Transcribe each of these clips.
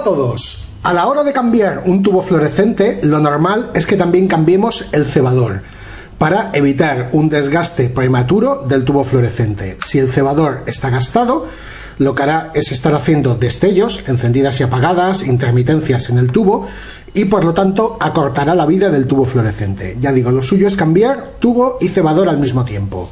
Hola a todos. A la hora de cambiar un tubo fluorescente, lo normal es que también cambiemos el cebador para evitar un desgaste prematuro del tubo fluorescente. Si el cebador está gastado, lo que hará es estar haciendo destellos, encendidas y apagadas, intermitencias en el tubo y por lo tanto acortará la vida del tubo fluorescente. Ya digo, lo suyo es cambiar tubo y cebador al mismo tiempo.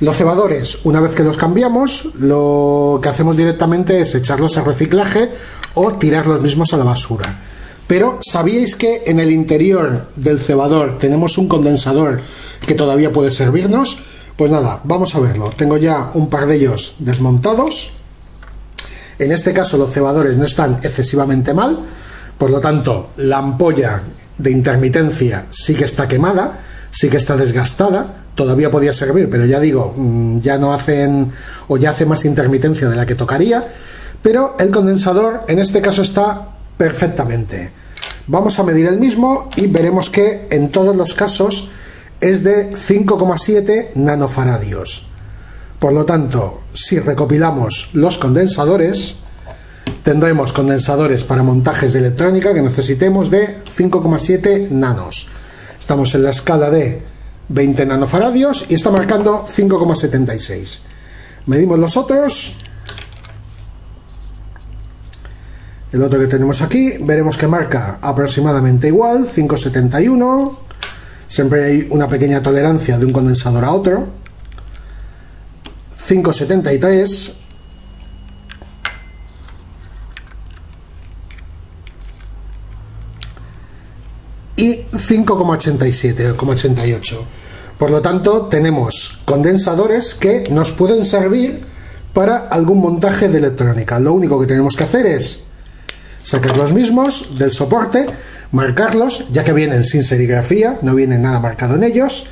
Los cebadores, una vez que los cambiamos, lo que hacemos directamente es echarlos al reciclaje o tirar los mismos a la basura. Pero, ¿sabíais que en el interior del cebador tenemos un condensador que todavía puede servirnos? Pues nada, vamos a verlo. Tengo ya un par de ellos desmontados. En este caso los cebadores no están excesivamente mal, por lo tanto la ampolla de intermitencia sí que está quemada, sí que está desgastada. Todavía podía servir, pero ya digo, ya no hacen, o ya hace más intermitencia de la que tocaría, pero el condensador en este caso está perfectamente. Vamos a medir el mismo y veremos que en todos los casos es de 5,7 nanofaradios. Por lo tanto, si recopilamos los condensadores, tendremos condensadores para montajes de electrónica que necesitemos de 5,7 nanos. Estamos en la escala de 20 nanofaradios y está marcando 5,76. Medimos los otros. El otro que tenemos aquí, veremos que marca aproximadamente igual, 5,71. Siempre hay una pequeña tolerancia de un condensador a otro. 5,73. 5,88. Por lo tanto, tenemos condensadores que nos pueden servir para algún montaje de electrónica. Lo único que tenemos que hacer es sacar los mismos del soporte, marcarlos, ya que vienen sin serigrafía, no viene nada marcado en ellos,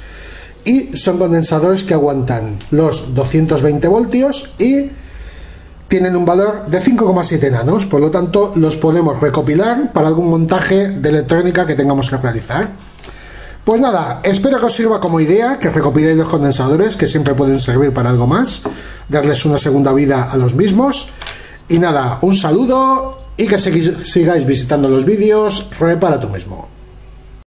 y son condensadores que aguantan los 220 voltios y tienen un valor de 5,7 nanos, por lo tanto los podemos recopilar para algún montaje de electrónica que tengamos que realizar. Pues nada, espero que os sirva como idea, que recopiléis los condensadores, que siempre pueden servir para algo más, darles una segunda vida a los mismos. Y nada, un saludo y que sigáis visitando los vídeos Repara tú mismo.